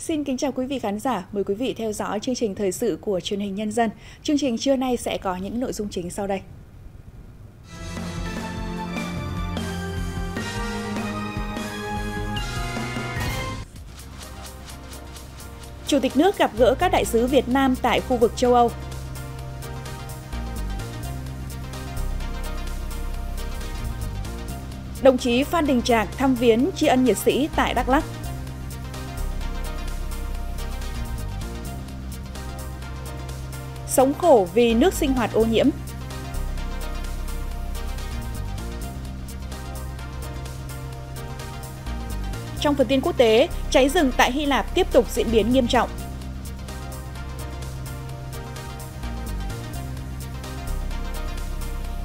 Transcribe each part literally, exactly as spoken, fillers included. Xin kính chào quý vị khán giả, mời quý vị theo dõi chương trình thời sự của Truyền hình Nhân dân. Chương trình trưa nay sẽ có những nội dung chính sau đây. Chủ tịch nước gặp gỡ các đại sứ Việt Nam tại khu vực châu Âu. Đồng chí Phan Đình Trạc thăm viếng tri ân liệt sĩ tại Đắk Lắk. Sống khổ vì nước sinh hoạt ô nhiễm. Trong phần tin quốc tế, cháy rừng tại Hy Lạp tiếp tục diễn biến nghiêm trọng.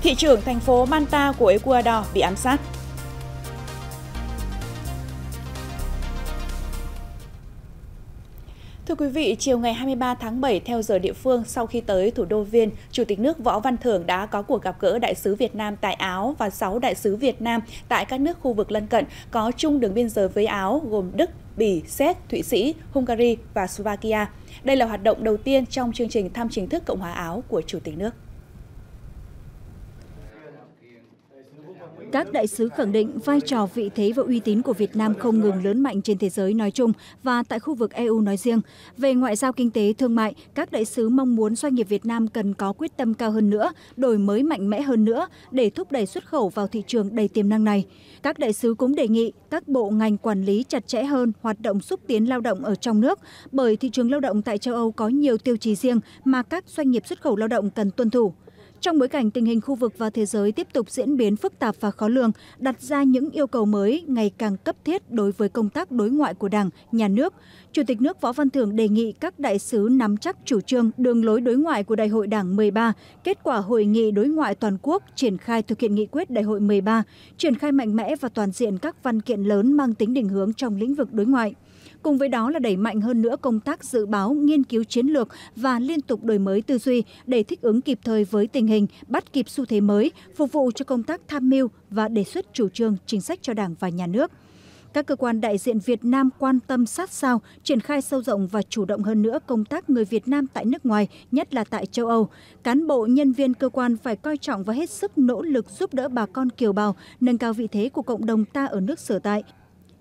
Thị trưởng thành phố Manta của Ecuador bị ám sát. Thưa quý vị, chiều ngày hai mươi ba tháng bảy theo giờ địa phương, sau khi tới thủ đô Viên, Chủ tịch nước Võ Văn Thưởng đã có cuộc gặp gỡ đại sứ Việt Nam tại Áo và sáu đại sứ Việt Nam tại các nước khu vực lân cận có chung đường biên giới với Áo gồm Đức, Bỉ, Séc, Thụy Sĩ, Hungary và Slovakia. Đây là hoạt động đầu tiên trong chương trình thăm chính thức Cộng hòa Áo của Chủ tịch nước. Các đại sứ khẳng định vai trò, vị thế và uy tín của Việt Nam không ngừng lớn mạnh trên thế giới nói chung và tại khu vực e u nói riêng. Về ngoại giao, kinh tế, thương mại, các đại sứ mong muốn doanh nghiệp Việt Nam cần có quyết tâm cao hơn nữa, đổi mới mạnh mẽ hơn nữa để thúc đẩy xuất khẩu vào thị trường đầy tiềm năng này. Các đại sứ cũng đề nghị các bộ ngành quản lý chặt chẽ hơn hoạt động xúc tiến lao động ở trong nước, bởi thị trường lao động tại châu Âu có nhiều tiêu chí riêng mà các doanh nghiệp xuất khẩu lao động cần tuân thủ. Trong bối cảnh tình hình khu vực và thế giới tiếp tục diễn biến phức tạp và khó lường, đặt ra những yêu cầu mới ngày càng cấp thiết đối với công tác đối ngoại của Đảng, Nhà nước, Chủ tịch nước Võ Văn Thưởng đề nghị các đại sứ nắm chắc chủ trương, đường lối đối ngoại của Đại hội Đảng mười ba, kết quả hội nghị đối ngoại toàn quốc, triển khai thực hiện nghị quyết Đại hội mười ba, triển khai mạnh mẽ và toàn diện các văn kiện lớn mang tính định hướng trong lĩnh vực đối ngoại. Cùng với đó là đẩy mạnh hơn nữa công tác dự báo, nghiên cứu chiến lược và liên tục đổi mới tư duy để thích ứng kịp thời với tình hình, bắt kịp xu thế mới, phục vụ cho công tác tham mưu và đề xuất chủ trương, chính sách cho Đảng và Nhà nước. Các cơ quan đại diện Việt Nam quan tâm sát sao, triển khai sâu rộng và chủ động hơn nữa công tác người Việt Nam tại nước ngoài, nhất là tại châu Âu. Cán bộ, nhân viên cơ quan phải coi trọng và hết sức nỗ lực giúp đỡ bà con kiều bào, nâng cao vị thế của cộng đồng ta ở nước sở tại.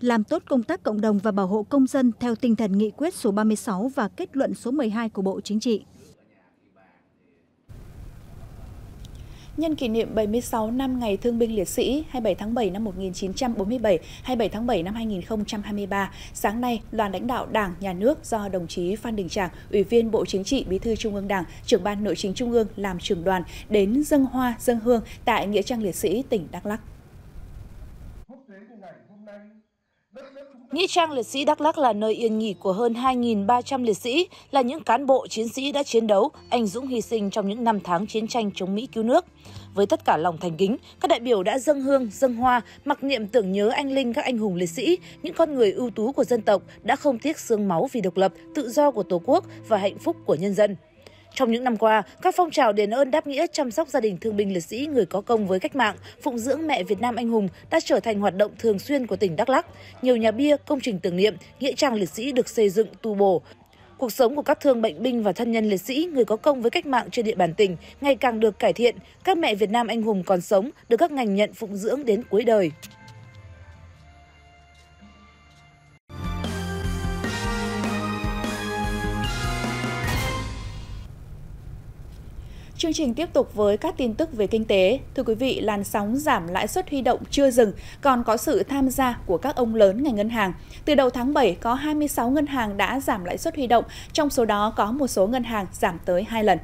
Làm tốt công tác cộng đồng và bảo hộ công dân theo tinh thần nghị quyết số ba mươi sáu và kết luận số mười hai của Bộ Chính trị. Nhân kỷ niệm bảy mươi sáu năm Ngày Thương binh Liệt sĩ hai mươi bảy tháng bảy năm một nghìn chín trăm bốn mươi bảy, hai mươi bảy tháng bảy năm hai nghìn không trăm hai mươi ba, sáng nay, đoàn lãnh đạo Đảng, Nhà nước do đồng chí Phan Đình Trạc, Ủy viên Bộ Chính trị, Bí thư Trung ương Đảng, Trưởng ban Nội chính Trung ương làm trưởng đoàn đến dâng hoa dâng hương tại nghĩa trang liệt sĩ tỉnh Đắk Lắk. Nghĩa trang liệt sĩ Đắk Lắk là nơi yên nghỉ của hơn hai nghìn ba trăm liệt sĩ, là những cán bộ chiến sĩ đã chiến đấu, anh dũng hy sinh trong những năm tháng chiến tranh chống Mỹ cứu nước. Với tất cả lòng thành kính, các đại biểu đã dâng hương, dâng hoa, mặc niệm tưởng nhớ anh linh các anh hùng liệt sĩ, những con người ưu tú của dân tộc đã không tiếc xương máu vì độc lập, tự do của Tổ quốc và hạnh phúc của nhân dân. Trong những năm qua, các phong trào đền ơn đáp nghĩa, chăm sóc gia đình thương binh liệt sĩ, người có công với cách mạng, phụng dưỡng mẹ Việt Nam anh hùng đã trở thành hoạt động thường xuyên của tỉnh Đắk Lắk. Nhiều nhà bia, công trình tưởng niệm, nghĩa trang liệt sĩ được xây dựng, tu bổ. Cuộc sống của các thương bệnh binh và thân nhân liệt sĩ, người có công với cách mạng trên địa bàn tỉnh ngày càng được cải thiện. Các mẹ Việt Nam anh hùng còn sống được các ngành nhận phụng dưỡng đến cuối đời. Chương trình tiếp tục với các tin tức về kinh tế. Thưa quý vị, làn sóng giảm lãi suất huy động chưa dừng, còn có sự tham gia của các ông lớn ngành ngân hàng. Từ đầu tháng bảy, có hai mươi sáu ngân hàng đã giảm lãi suất huy động, trong số đó có một số ngân hàng giảm tới hai lần.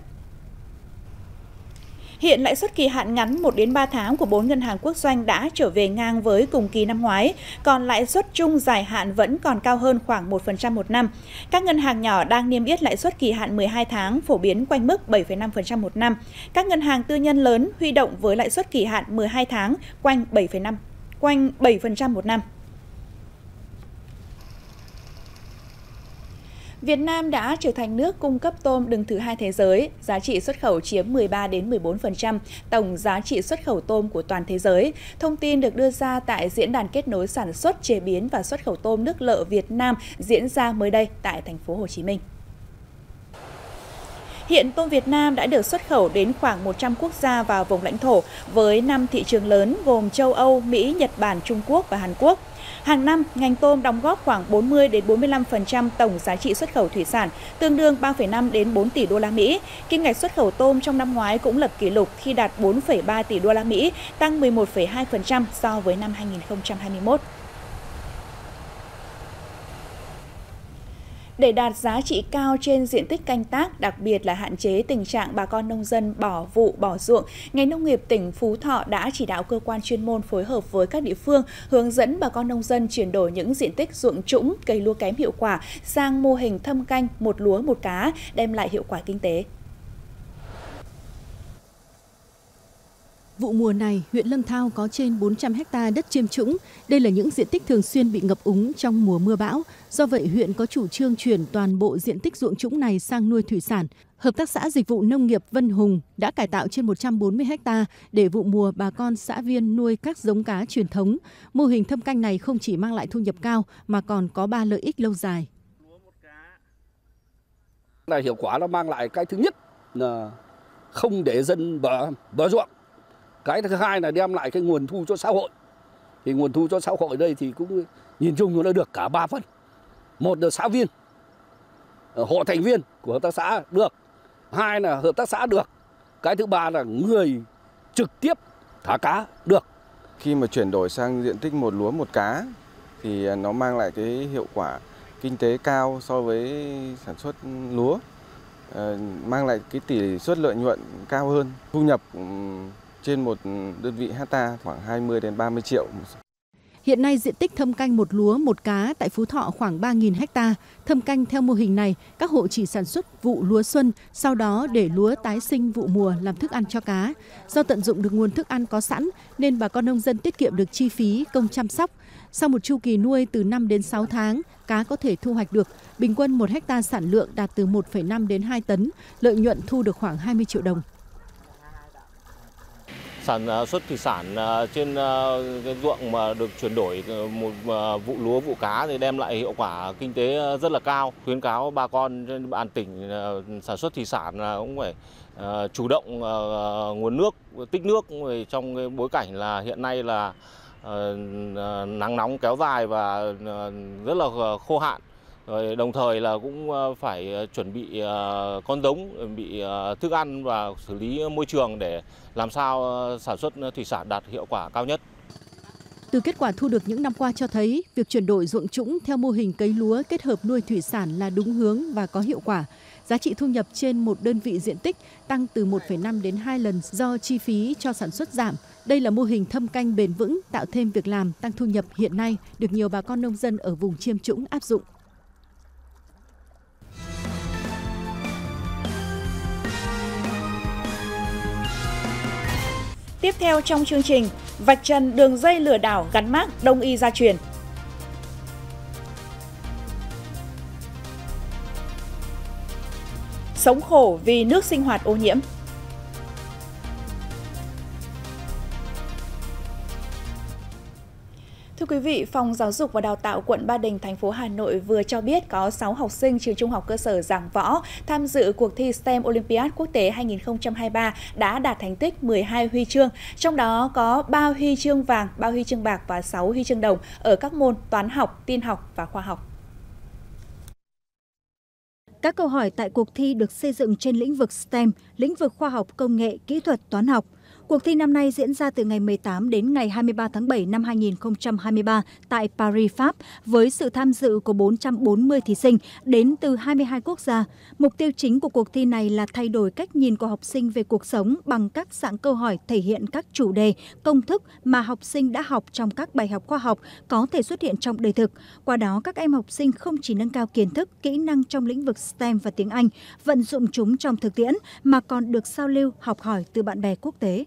Hiện lãi suất kỳ hạn ngắn một đến ba tháng của bốn ngân hàng quốc doanh đã trở về ngang với cùng kỳ năm ngoái, còn lãi suất trung dài hạn vẫn còn cao hơn khoảng một phần trăm một năm. Các ngân hàng nhỏ đang niêm yết lãi suất kỳ hạn mười hai tháng phổ biến quanh mức bảy phẩy năm phần trăm một năm. Các ngân hàng tư nhân lớn huy động với lãi suất kỳ hạn mười hai tháng quanh bảy phẩy năm quanh bảy phần trăm một năm. Việt Nam đã trở thành nước cung cấp tôm đứng thứ hai thế giới, giá trị xuất khẩu chiếm mười ba đến mười bốn phần trăm tổng giá trị xuất khẩu tôm của toàn thế giới. Thông tin được đưa ra tại diễn đàn kết nối sản xuất, chế biến và xuất khẩu tôm nước lợ Việt Nam diễn ra mới đây tại thành phố Hồ Chí Minh. Hiện tôm Việt Nam đã được xuất khẩu đến khoảng một trăm quốc gia và vùng lãnh thổ với năm thị trường lớn gồm châu Âu, Mỹ, Nhật Bản, Trung Quốc và Hàn Quốc. Hàng năm, ngành tôm đóng góp khoảng bốn mươi đến bốn mươi lăm phần trăm tổng giá trị xuất khẩu thủy sản, tương đương ba phẩy năm đến bốn tỷ đô la Mỹ. Kim ngạch xuất khẩu tôm trong năm ngoái cũng lập kỷ lục khi đạt bốn phẩy ba tỷ đô la Mỹ, tăng mười một phẩy hai phần trăm so với năm hai nghìn không trăm hai mươi mốt. Để đạt giá trị cao trên diện tích canh tác, đặc biệt là hạn chế tình trạng bà con nông dân bỏ vụ, bỏ ruộng, ngành nông nghiệp tỉnh Phú Thọ đã chỉ đạo cơ quan chuyên môn phối hợp với các địa phương hướng dẫn bà con nông dân chuyển đổi những diện tích ruộng trũng, cây lúa kém hiệu quả sang mô hình thâm canh một lúa một cá, đem lại hiệu quả kinh tế. Vụ mùa này, huyện Lâm Thao có trên bốn trăm héc ta đất chiêm trũng. Đây là những diện tích thường xuyên bị ngập úng trong mùa mưa bão. Do vậy, huyện có chủ trương chuyển toàn bộ diện tích ruộng trũng này sang nuôi thủy sản. Hợp tác xã Dịch vụ Nông nghiệp Vân Hùng đã cải tạo trên một trăm bốn mươi héc ta để vụ mùa bà con xã Viên nuôi các giống cá truyền thống. Mô hình thâm canh này không chỉ mang lại thu nhập cao mà còn có ba lợi ích lâu dài. Này hiệu quả nó mang lại cái thứ nhất là không để dân bỏ bỏ ruộng. Cái thứ hai là đem lại cái nguồn thu cho xã hội. Thì nguồn thu cho xã hội đây thì cũng nhìn chung nó được cả ba phần. Một là xã viên, hộ thành viên của hợp tác xã được. Hai là hợp tác xã được. Cái thứ ba là người trực tiếp thả cá được. Khi mà chuyển đổi sang diện tích một lúa một cá thì nó mang lại cái hiệu quả kinh tế cao so với sản xuất lúa. Mang lại cái tỷ suất lợi nhuận cao hơn. Thu nhập trên một đơn vị hecta khoảng hai mươi đến ba mươi triệu. Hiện nay diện tích thâm canh một lúa một cá tại Phú Thọ khoảng ba nghìn héc ta. Thâm canh theo mô hình này, các hộ chỉ sản xuất vụ lúa xuân, sau đó để lúa tái sinh vụ mùa làm thức ăn cho cá. Do tận dụng được nguồn thức ăn có sẵn nên bà con nông dân tiết kiệm được chi phí công chăm sóc. Sau một chu kỳ nuôi từ năm đến sáu tháng, cá có thể thu hoạch được, bình quân một héc ta sản lượng đạt từ một phẩy năm đến hai tấn, lợi nhuận thu được khoảng hai mươi triệu đồng. Sản xuất thủy sản trên cái ruộng mà được chuyển đổi một vụ lúa vụ cá thì đem lại hiệu quả kinh tế rất là cao. Khuyến cáo bà con trên địa bàn tỉnh sản xuất thủy sản cũng phải chủ động nguồn nước, tích nước trong cái bối cảnh là hiện nay là nắng nóng kéo dài và rất là khô hạn. Rồi đồng thời là cũng phải chuẩn bị con giống, bị thức ăn và xử lý môi trường để làm sao sản xuất thủy sản đạt hiệu quả cao nhất. Từ kết quả thu được những năm qua cho thấy, việc chuyển đổi ruộng trũng theo mô hình cấy lúa kết hợp nuôi thủy sản là đúng hướng và có hiệu quả. Giá trị thu nhập trên một đơn vị diện tích tăng từ một phẩy năm đến hai lần do chi phí cho sản xuất giảm. Đây là mô hình thâm canh bền vững, tạo thêm việc làm, tăng thu nhập hiện nay được nhiều bà con nông dân ở vùng chiêm trũng áp dụng. Tiếp theo trong chương trình, vạch trần đường dây lừa đảo gắn mác đông y gia truyền. Sống khổ vì nước sinh hoạt ô nhiễm. Thưa quý vị, Phòng Giáo dục và Đào tạo quận Ba Đình, thành phố Hà Nội vừa cho biết có sáu học sinh trường Trung học cơ sở Giảng Võ tham dự cuộc thi STEM Olympiad quốc tế hai nghìn không trăm hai mươi ba đã đạt thành tích mười hai huy chương, trong đó có ba huy chương vàng, ba huy chương bạc và sáu huy chương đồng ở các môn toán học, tin học và khoa học. Các câu hỏi tại cuộc thi được xây dựng trên lĩnh vực STEM, lĩnh vực khoa học, công nghệ, kỹ thuật, toán học. Cuộc thi năm nay diễn ra từ ngày mười tám đến ngày hai mươi ba tháng bảy năm hai nghìn không trăm hai mươi ba tại Paris, Pháp, với sự tham dự của bốn trăm bốn mươi thí sinh đến từ hai mươi hai quốc gia. Mục tiêu chính của cuộc thi này là thay đổi cách nhìn của học sinh về cuộc sống bằng các dạng câu hỏi thể hiện các chủ đề, công thức mà học sinh đã học trong các bài học khoa học có thể xuất hiện trong đời thực. Qua đó, các em học sinh không chỉ nâng cao kiến thức, kỹ năng trong lĩnh vực STEM và tiếng Anh, vận dụng chúng trong thực tiễn mà còn được giao lưu, học hỏi từ bạn bè quốc tế.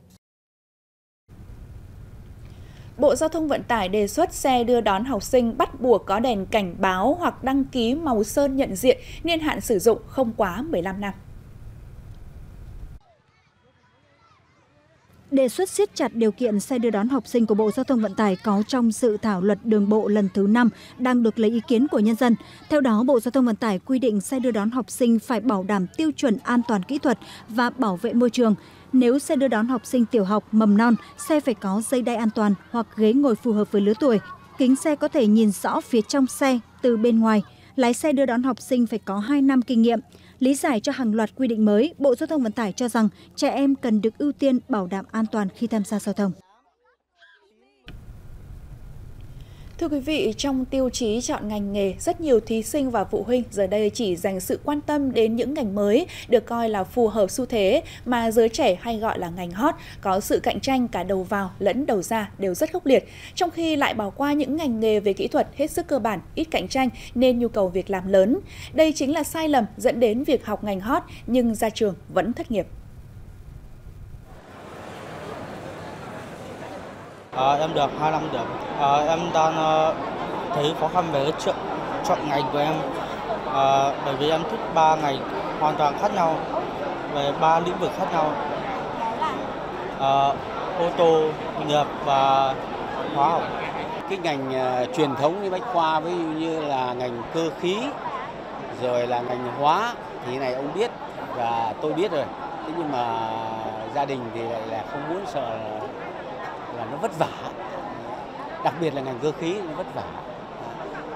Bộ Giao thông Vận tải đề xuất xe đưa đón học sinh bắt buộc có đèn cảnh báo hoặc đăng ký màu sơn nhận diện, niên hạn sử dụng không quá mười lăm năm. Đề xuất siết chặt điều kiện xe đưa đón học sinh của Bộ Giao thông Vận tải có trong dự thảo luật đường bộ lần thứ năm đang được lấy ý kiến của nhân dân. Theo đó, Bộ Giao thông Vận tải quy định xe đưa đón học sinh phải bảo đảm tiêu chuẩn an toàn kỹ thuật và bảo vệ môi trường. Nếu xe đưa đón học sinh tiểu học, mầm non, xe phải có dây đai an toàn hoặc ghế ngồi phù hợp với lứa tuổi. Kính xe có thể nhìn rõ phía trong xe từ bên ngoài. Lái xe đưa đón học sinh phải có hai năm kinh nghiệm. Lý giải cho hàng loạt quy định mới, Bộ Giao thông Vận tải cho rằng trẻ em cần được ưu tiên bảo đảm an toàn khi tham gia giao thông. Thưa quý vị, trong tiêu chí chọn ngành nghề, rất nhiều thí sinh và phụ huynh giờ đây chỉ dành sự quan tâm đến những ngành mới được coi là phù hợp xu thế mà giới trẻ hay gọi là ngành hot, có sự cạnh tranh cả đầu vào lẫn đầu ra đều rất khốc liệt, trong khi lại bỏ qua những ngành nghề về kỹ thuật hết sức cơ bản, ít cạnh tranh nên nhu cầu việc làm lớn. Đây chính là sai lầm dẫn đến việc học ngành hot nhưng ra trường vẫn thất nghiệp. À, em được hai mươi lăm điểm. À, em đang uh, thấy khó khăn về chuyện chọn ngành của em, à, bởi vì em thích ba ngành hoàn toàn khác nhau, về ba lĩnh vực khác nhau, à, ô tô, nghiệp và hóa học. Cái ngành uh, truyền thống như bách khoa, ví dụ như là ngành cơ khí, rồi là ngành hóa thì này ông biết và tôi biết rồi. Thế nhưng mà gia đình thì lại là không muốn, sợ là nó vất vả, đặc biệt là ngành cơ khí nó vất vả.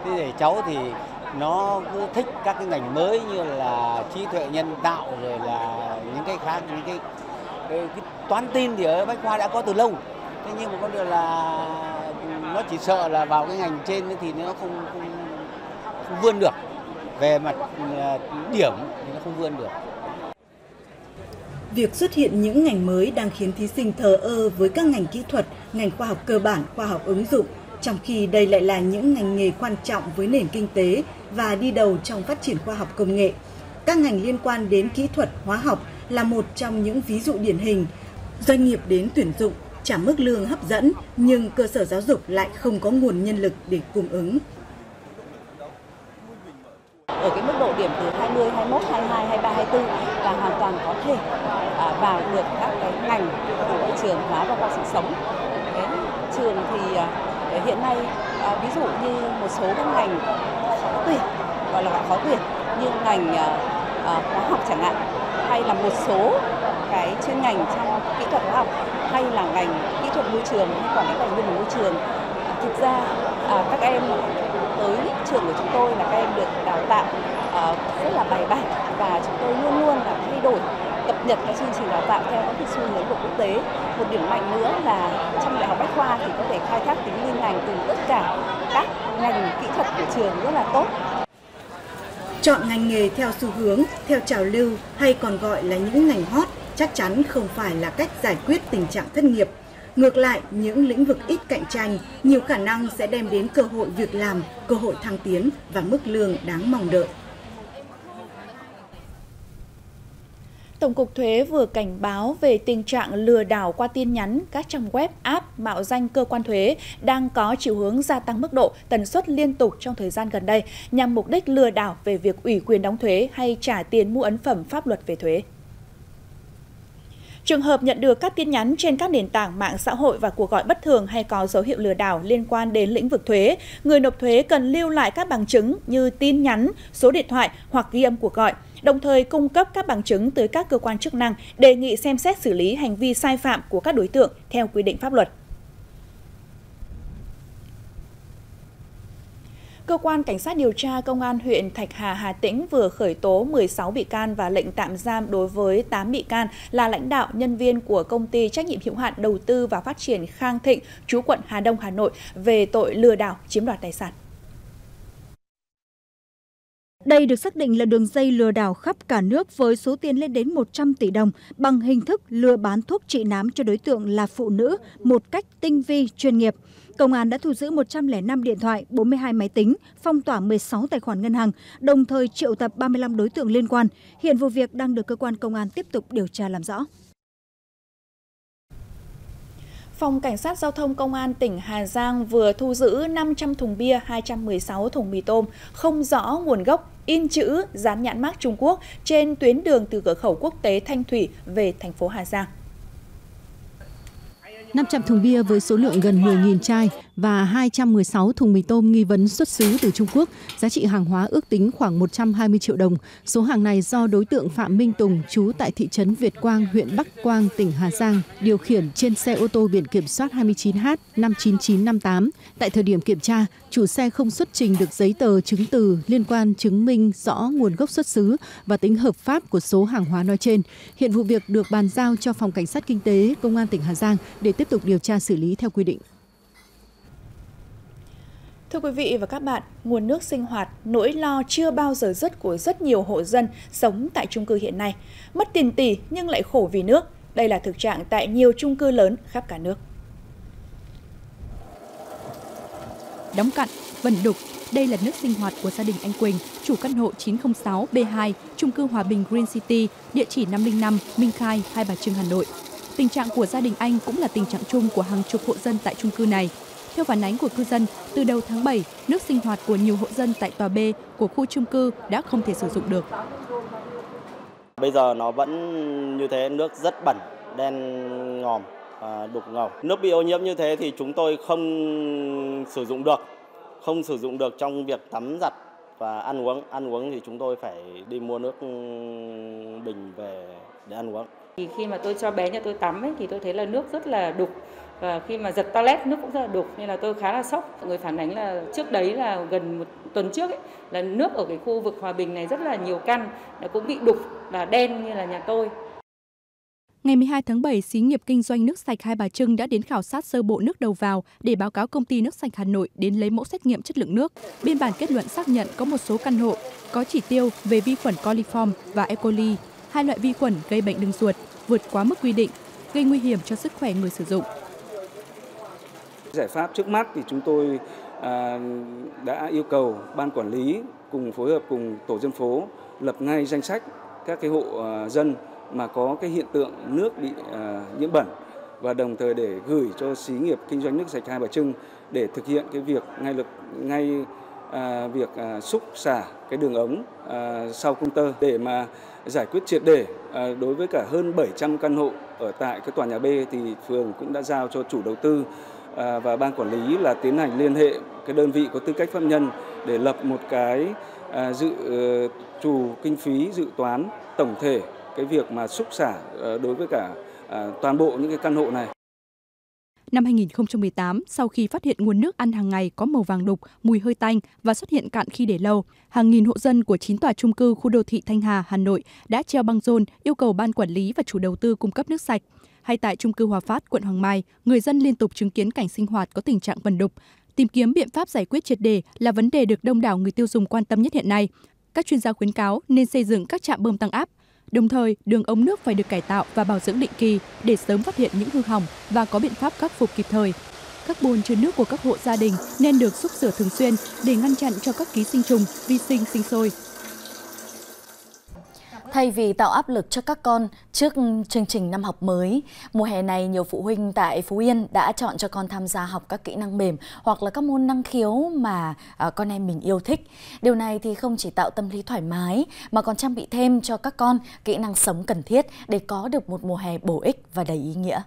Thế để cháu thì nó cứ thích các cái ngành mới như là trí tuệ nhân tạo rồi là những cái khác, những cái, cái, cái toán tin thì ở bách khoa đã có từ lâu. Thế nhưng mà có điều là nó chỉ sợ là vào cái ngành trên thì nó không, không, không vươn được, về mặt điểm thì nó không vươn được. Việc xuất hiện những ngành mới đang khiến thí sinh thờ ơ với các ngành kỹ thuật, ngành khoa học cơ bản, khoa học ứng dụng, trong khi đây lại là những ngành nghề quan trọng với nền kinh tế và đi đầu trong phát triển khoa học công nghệ. Các ngành liên quan đến kỹ thuật, hóa học là một trong những ví dụ điển hình. Doanh nghiệp đến tuyển dụng, trả mức lương hấp dẫn, nhưng cơ sở giáo dục lại không có nguồn nhân lực để cung ứng. Ở cái mức độ điểm từ hai mươi, hai mươi mốt, hai mươi hai, hai mươi ba, hai mươi tư là hoàn toàn có thể vào được các cái ngành của các trường hóa và khoa học sống. Cái trường thì hiện nay ví dụ như một số các ngành khó tuyển, gọi là khó tuyển như ngành hóa học chẳng hạn, hay là một số cái chuyên ngành trong kỹ thuật hóa học, hay là ngành kỹ thuật môi trường hay quản lý tài nguyên môi trường. Thực ra các em tới trường của chúng tôi là các em được đào tạo uh, rất là bài bản, và chúng tôi luôn luôn là thay đổi, cập nhật các chương trình đào tạo theo các xu hướng của quốc tế. Một điểm mạnh nữa là trong đại học bách khoa thì có thể khai thác tính liên ngành từ tất cả các ngành kỹ thuật của trường rất là tốt. Chọn ngành nghề theo xu hướng, theo trào lưu hay còn gọi là những ngành hot chắc chắn không phải là cách giải quyết tình trạng thất nghiệp. Ngược lại, những lĩnh vực ít cạnh tranh nhiều khả năng sẽ đem đến cơ hội việc làm, cơ hội thăng tiến và mức lương đáng mong đợi. Tổng cục Thuế vừa cảnh báo về tình trạng lừa đảo qua tin nhắn, các trang web, app mạo danh cơ quan thuế đang có chiều hướng gia tăng mức độ, tần suất liên tục trong thời gian gần đây nhằm mục đích lừa đảo về việc ủy quyền đóng thuế hay trả tiền mua ấn phẩm pháp luật về thuế. Trường hợp nhận được các tin nhắn trên các nền tảng mạng xã hội và cuộc gọi bất thường hay có dấu hiệu lừa đảo liên quan đến lĩnh vực thuế, người nộp thuế cần lưu lại các bằng chứng như tin nhắn, số điện thoại hoặc ghi âm cuộc gọi, đồng thời cung cấp các bằng chứng tới các cơ quan chức năng đề nghị xem xét xử lý hành vi sai phạm của các đối tượng theo quy định pháp luật. Cơ quan Cảnh sát điều tra Công an huyện Thạch Hà, Hà Tĩnh vừa khởi tố mười sáu bị can và lệnh tạm giam đối với tám bị can là lãnh đạo, nhân viên của Công ty Trách nhiệm hữu hạn Đầu tư và Phát triển Khang Thịnh, trú quận Hà Đông, Hà Nội về tội lừa đảo chiếm đoạt tài sản. Đây được xác định là đường dây lừa đảo khắp cả nước với số tiền lên đến một trăm tỷ đồng bằng hình thức lừa bán thuốc trị nám cho đối tượng là phụ nữ một cách tinh vi, chuyên nghiệp. Công an đã thu giữ một trăm lẻ năm điện thoại, bốn mươi hai máy tính, phong tỏa mười sáu tài khoản ngân hàng, đồng thời triệu tập ba mươi lăm đối tượng liên quan. Hiện vụ việc đang được cơ quan công an tiếp tục điều tra làm rõ. Phòng Cảnh sát Giao thông Công an tỉnh Hà Giang vừa thu giữ năm trăm thùng bia, hai trăm mười sáu thùng mì tôm, không rõ nguồn gốc, in chữ, dán nhãn mác Trung Quốc trên tuyến đường từ cửa khẩu quốc tế Thanh Thủy về thành phố Hà Giang. năm trăm thùng bia với số lượng gần mười nghìn chai và hai trăm mười sáu thùng mì tôm nghi vấn xuất xứ từ Trung Quốc, giá trị hàng hóa ước tính khoảng một trăm hai mươi triệu đồng. Số hàng này do đối tượng Phạm Minh Tùng, trú tại thị trấn Việt Quang, huyện Bắc Quang, tỉnh Hà Giang, điều khiển trên xe ô tô biển kiểm soát hai chín H năm chín chín năm tám. Tại thời điểm kiểm tra, chủ xe không xuất trình được giấy tờ chứng từ liên quan chứng minh rõ nguồn gốc xuất xứ và tính hợp pháp của số hàng hóa nói trên. Hiện vụ việc được bàn giao cho Phòng Cảnh sát Kinh tế, Công an tỉnh Hà Giang để tiếp tục điều tra xử lý theo quy định. Thưa quý vị và các bạn, nguồn nước sinh hoạt, nỗi lo chưa bao giờ dứt của rất nhiều hộ dân sống tại chung cư hiện nay. Mất tiền tỷ nhưng lại khổ vì nước. Đây là thực trạng tại nhiều chung cư lớn khắp cả nước. Đóng cặn, vần đục, đây là nước sinh hoạt của gia đình anh Quỳnh, chủ căn hộ chín không sáu B hai, chung cư Hòa Bình Green City, địa chỉ năm không năm Minh Khai, Hai Bà Trưng, Hà Nội. Tình trạng của gia đình anh cũng là tình trạng chung của hàng chục hộ dân tại chung cư này. Theo phản ánh của cư dân, từ đầu tháng bảy, nước sinh hoạt của nhiều hộ dân tại tòa B của khu chung cư đã không thể sử dụng được. Bây giờ nó vẫn như thế, nước rất bẩn, đen ngòm, đục ngầu. Nước bị ô nhiễm như thế thì chúng tôi không sử dụng được, không sử dụng được trong việc tắm giặt và ăn uống. Ăn uống thì chúng tôi phải đi mua nước bình về để ăn uống. Thì khi mà tôi cho bé nhà tôi tắm ấy, thì tôi thấy là nước rất là đục. Và khi mà giật toilet nước cũng rất là đục nên là tôi khá là sốc. Người phản ánh là trước đấy là gần một tuần trước ấy, là nước ở cái khu vực Hòa Bình này rất là nhiều căn đã cũng bị đục và đen như là nhà tôi. Ngày mười hai tháng bảy, Xí nghiệp kinh doanh nước sạch Hai Bà Trưng đã đến khảo sát sơ bộ nước đầu vào để báo cáo công ty nước sạch Hà Nội đến lấy mẫu xét nghiệm chất lượng nước. Biên bản kết luận xác nhận có một số căn hộ có chỉ tiêu về vi khuẩn coliform và E. coli, hai loại vi khuẩn gây bệnh đường ruột vượt quá mức quy định, gây nguy hiểm cho sức khỏe người sử dụng. Giải pháp trước mắt thì chúng tôi đã yêu cầu ban quản lý cùng phối hợp cùng tổ dân phố lập ngay danh sách các cái hộ dân mà có cái hiện tượng nước bị nhiễm bẩn và đồng thời để gửi cho Xí nghiệp kinh doanh nước sạch Hai Bà Trưng để thực hiện cái việc ngay lực ngay việc xúc xả cái đường ống sau công tơ để mà giải quyết triệt để đối với cả hơn bảy trăm căn hộ ở tại cái tòa nhà B thì phường cũng đã giao cho chủ đầu tư và ban quản lý là tiến hành liên hệ cái đơn vị có tư cách pháp nhân để lập một cái dự trù kinh phí dự toán tổng thể cái việc mà xúc xả đối với cả toàn bộ những cái căn hộ này. Năm hai nghìn không trăm mười tám, sau khi phát hiện nguồn nước ăn hàng ngày có màu vàng đục, mùi hơi tanh và xuất hiện cạn khi để lâu, hàng nghìn hộ dân của chín tòa chung cư khu đô thị Thanh Hà, Hà Nội đã treo băng rôn yêu cầu ban quản lý và chủ đầu tư cung cấp nước sạch. Hay tại chung cư Hòa Phát, quận Hoàng Mai, người dân liên tục chứng kiến cảnh sinh hoạt có tình trạng vần đục. Tìm kiếm biện pháp giải quyết triệt để là vấn đề được đông đảo người tiêu dùng quan tâm nhất hiện nay. Các chuyên gia khuyến cáo nên xây dựng các trạm bơm tăng áp. Đồng thời, đường ống nước phải được cải tạo và bảo dưỡng định kỳ để sớm phát hiện những hư hỏng và có biện pháp khắc phục kịp thời. Các bồn chứa nước của các hộ gia đình nên được xúc rửa thường xuyên để ngăn chặn cho các ký sinh trùng, vi sinh sinh sôi. Thay vì tạo áp lực cho các con trước chương trình năm học mới, mùa hè này nhiều phụ huynh tại Phú Yên đã chọn cho con tham gia học các kỹ năng mềm hoặc là các môn năng khiếu mà con em mình yêu thích. Điều này thì không chỉ tạo tâm lý thoải mái mà còn trang bị thêm cho các con kỹ năng sống cần thiết để có được một mùa hè bổ ích và đầy ý nghĩa.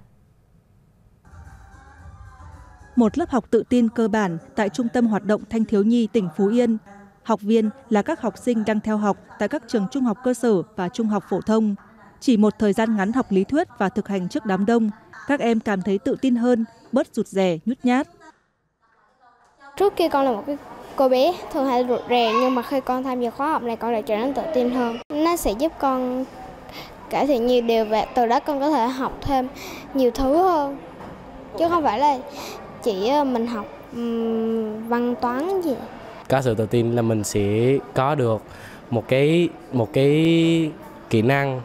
Một lớp học tự tin cơ bản tại Trung tâm Hoạt động Thanh thiếu nhi tỉnh Phú Yên. Học viên là các học sinh đang theo học tại các trường trung học cơ sở và trung học phổ thông. Chỉ một thời gian ngắn học lý thuyết và thực hành trước đám đông, các em cảm thấy tự tin hơn, bớt rụt rè, nhút nhát. Trước kia con là một cái cô bé thường hay rụt rè, nhưng mà khi con tham gia khóa học này con lại trở nên tự tin hơn. Nó sẽ giúp con cải thiện nhiều điều và từ đó con có thể học thêm nhiều thứ hơn. Chứ không phải là chỉ mình học um, văn toán gì. Có sự tự tin là mình sẽ có được một cái một cái kỹ năng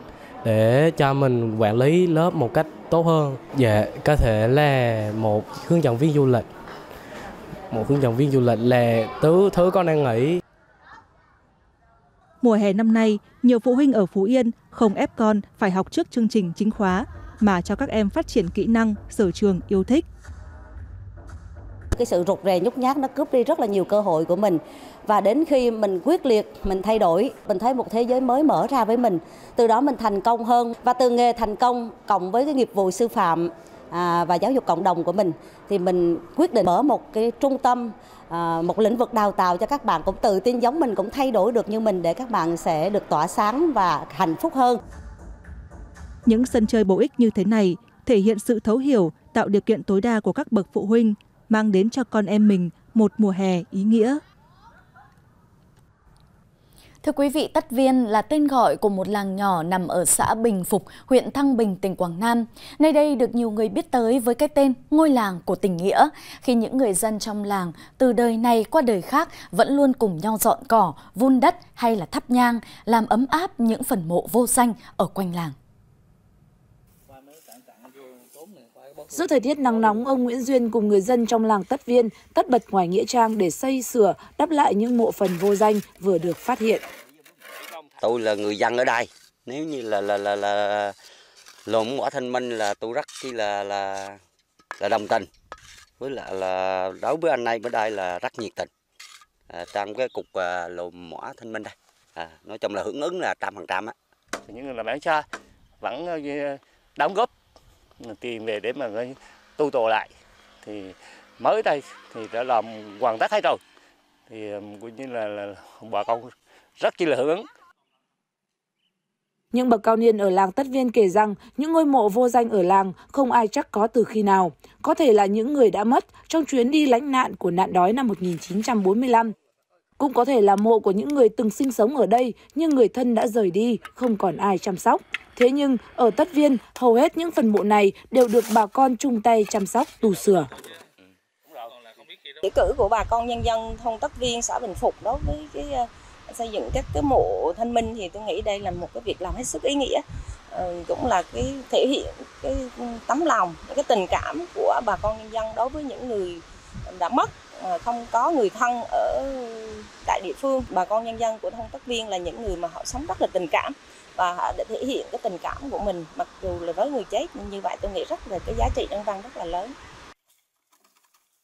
để cho mình quản lý lớp một cách tốt hơn. Dạ, có thể là một hướng dẫn viên du lịch. Một hướng dẫn viên du lịch là thứ thứ con đang nghĩ. Mùa hè năm nay, nhiều phụ huynh ở Phú Yên không ép con phải học trước chương trình chính khóa mà cho các em phát triển kỹ năng, sở trường, yêu thích. Cái sự rụt rè nhút nhát nó cướp đi rất là nhiều cơ hội của mình. Và đến khi mình quyết liệt, mình thay đổi, mình thấy một thế giới mới mở ra với mình. Từ đó mình thành công hơn. Và từ nghề thành công cộng với cái nghiệp vụ sư phạm à, và giáo dục cộng đồng của mình, thì mình quyết định mở một cái trung tâm, à, một lĩnh vực đào tạo cho các bạn cũng tự tin giống mình, cũng thay đổi được như mình, để các bạn sẽ được tỏa sáng và hạnh phúc hơn. Những sân chơi bổ ích như thế này thể hiện sự thấu hiểu, tạo điều kiện tối đa của các bậc phụ huynh, mang đến cho con em mình một mùa hè ý nghĩa. Thưa quý vị, Tất Viên là tên gọi của một làng nhỏ nằm ở xã Bình Phục, huyện Thăng Bình, tỉnh Quảng Nam. Nơi đây được nhiều người biết tới với cái tên ngôi làng của tình nghĩa, khi những người dân trong làng từ đời này qua đời khác vẫn luôn cùng nhau dọn cỏ, vun đất hay là thắp nhang, làm ấm áp những phần mộ vô danh ở quanh làng. Giữa thời tiết nắng nóng, ông Nguyễn Duyên cùng người dân trong làng Tất Viên tất bật ngoài nghĩa trang để xây sửa, đắp lại những mộ phần vô danh vừa được phát hiện. Tôi là người dân ở đây, nếu như là là là là lộn bỏ thanh minh là tôi rất chi là là là đồng tình, với lại là đối với anh em ở đây là rất nhiệt tình à, trong cái cục à, lộn bỏ thanh minh đây, à, nói chung là hưởng ứng là trăm phần trăm á. Những người làm bán xa vẫn đóng góp tiền về để mà tu tổ lại, thì mới đây thì đã làm hoàn tất hết rồi, thì coi như là, là bà con rất chi là hưởng ứng. Những bậc cao niên ở làng Tất Viên kể rằng những ngôi mộ vô danh ở làng không ai chắc có từ khi nào, có thể là những người đã mất trong chuyến đi lánh nạn của nạn đói năm một nghìn chín trăm bốn mươi lăm, cũng có thể là mộ của những người từng sinh sống ở đây nhưng người thân đã rời đi, không còn ai chăm sóc. Thế nhưng, ở Tất Viên, hầu hết những phần mộ này đều được bà con chung tay chăm sóc, tu sửa. Nghĩa cử của bà con nhân dân thôn Tất Viên, xã Bình Phục đối với cái, xây dựng các cái mộ thanh minh thì tôi nghĩ đây là một cái việc làm hết sức ý nghĩa. Ừ, cũng là cái thể hiện cái tấm lòng, cái tình cảm của bà con nhân dân đối với những người đã mất, không có người thân ở tại địa phương. Bà con nhân dân của thôn Tất Viên là những người mà họ sống rất là tình cảm, và để thể hiện cái tình cảm của mình, mặc dù là với người chết, nhưng như vậy tôi nghĩ rất là cái giá trị nhân văn rất là lớn.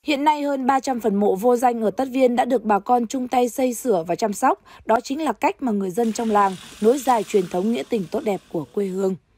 Hiện nay hơn ba trăm phần mộ vô danh ở Tất Viên đã được bà con chung tay xây sửa và chăm sóc. Đó chính là cách mà người dân trong làng nối dài truyền thống nghĩa tình tốt đẹp của quê hương.